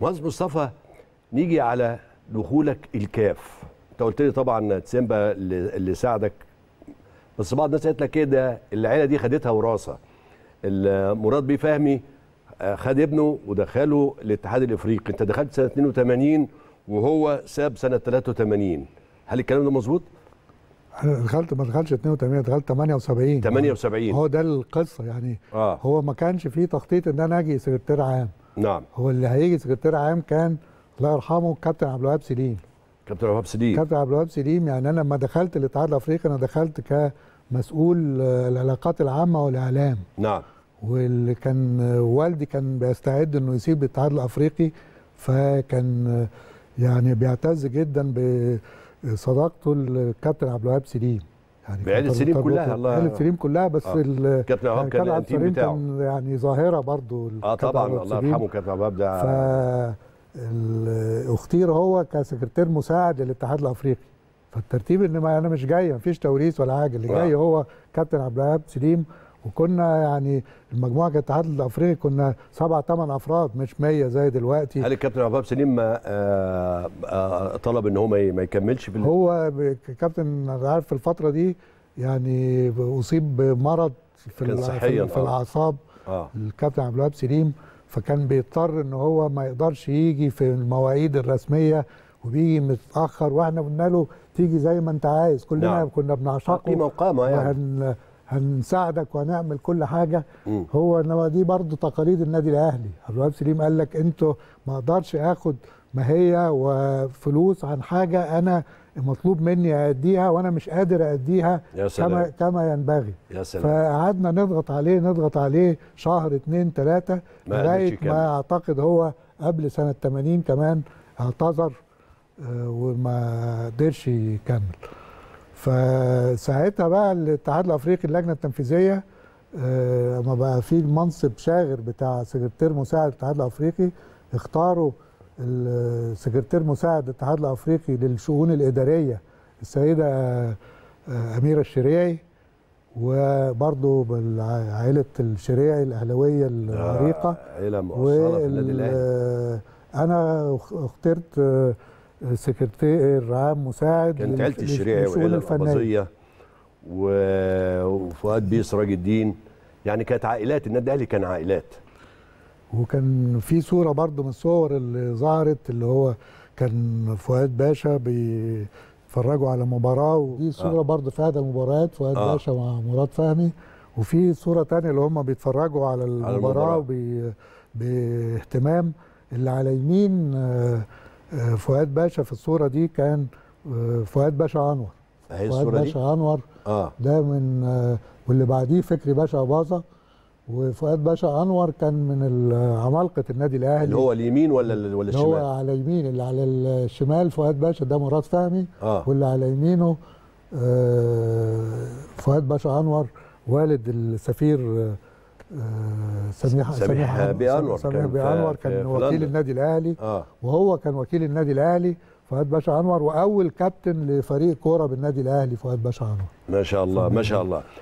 وانس مصطفى نيجي على دخولك الكاف، انت قلت لي طبعا سيمبا اللي ساعدك، بس بعض الناس قالت لك ايه ده العيله دي خدتها وراثه. مراد فهمي خد ابنه ودخله الاتحاد الافريقي، انت دخلت سنه 82 وهو ساب سنه 83، هل الكلام ده مظبوط؟ انا دخلت، ما دخلتش 82، دخلت 78. 78 هو ده القصه يعني. هو ما كانش فيه تخطيط ان انا اجي سكرتير عام. نعم، هو اللي هيجي سكرتير عام كان الله يرحمه الكابتن عبد الوهاب سليم. كابتن عبد الوهاب سليم، كابتن عبد الوهاب سليم، يعني انا لما دخلت الاتحاد الافريقي انا دخلت كمسؤول العلاقات العامه والاعلام. نعم، واللي كان والدي كان بيستعد انه يسيب الاتحاد الافريقي، فكان يعني بيعتز جدا بصداقته الكابتن عبد الوهاب سليم، يعني بعيلة سليم كلها. الله، بعيلة سليم كلها، بس الكابتن عبد الوهاب كان التيم بتاعه كان يعني ظاهره برضه. طبعا الله يرحمه الكابتن عبد الوهاب ده اختير هو كسكرتير مساعد للاتحاد الافريقي، فالترتيب ان انا مش جاي، مفيش توريث ولا حاجه، اللي جاي هو كابتن عبد الوهاب سليم. وكنا يعني المجموعه كالاتحاد الافريقي كنا 7 8 افراد، مش 100 زي دلوقتي. هل الكابتن عبد الوهاب سليم طلب ان هو ما يكملش هو كابتن؟ عارف في الفتره دي يعني اصيب بمرض في الاعصاب الكابتن عبد الوهاب سليم، فكان بيضطر ان هو ما يقدرش يجي في المواعيد الرسميه وبيجي متاخر، واحنا قلنا له تيجي زي ما انت عايز، كلنا كنا بنعشقه، قيمه وقامه يعني، هنساعدك وهنعمل كل حاجه. هو انما دي برضه تقاليد النادي الاهلي. عبد الوهاب سليم قال لك انتوا ما اقدرش اخد ماهيه وفلوس عن حاجه انا مطلوب مني اديها وانا مش قادر اديها كما ينبغي. فقعدنا نضغط عليه شهر 2 3 لغايه ما اعتقد هو قبل سنه 80 كمان اعتذر وما قدرش يكمل. فساعتها بقى الاتحاد الافريقي اللجنه التنفيذيه اما بقى في المنصب شاغر بتاع سكرتير مساعد الاتحاد الافريقي، اختاروا السكرتير مساعد الاتحاد الافريقي للشؤون الاداريه السيده أميرة الشريعي، وبرضه عائله الشريعي الاهلاويه العريقه، عائله مؤصله في النادي الاهلي. انا اخترت سكرتير عام مساعد، كانت عيلة الشريعي وعيلة الاباظيه وفؤاد بيه سراج الدين، يعني كانت عائلات. النادي الاهلي كان عائلات. وكان في صوره برضو من الصور اللي ظهرت، اللي هو كان فؤاد باشا بيتفرجوا على مباراه، ودي صوره برضو في احدى المباريات فؤاد باشا مع مراد فهمي، وفي صوره ثانيه اللي هم بيتفرجوا على المباراه باهتمام. اللي على يمين فؤاد باشا في الصورة دي كان فؤاد باشا انور. هي الصورة دي؟ فؤاد باشا انور ده من، واللي بعديه فكري باشا اباظه، وفؤاد باشا انور كان من عمالقة النادي الاهلي. اللي هو اليمين ولا الشمال؟ اللي هو على يمين، اللي على الشمال فؤاد باشا ده مراد فهمي، واللي على يمينه فؤاد باشا انور والد السفير سميح بأنور، كان وكيل النادي الاهلي. وهو كان وكيل النادي الاهلي فؤاد باشا انور، واول كابتن لفريق كوره بالنادي الاهلي فؤاد باشا انور. ما شاء الله ما شاء الله.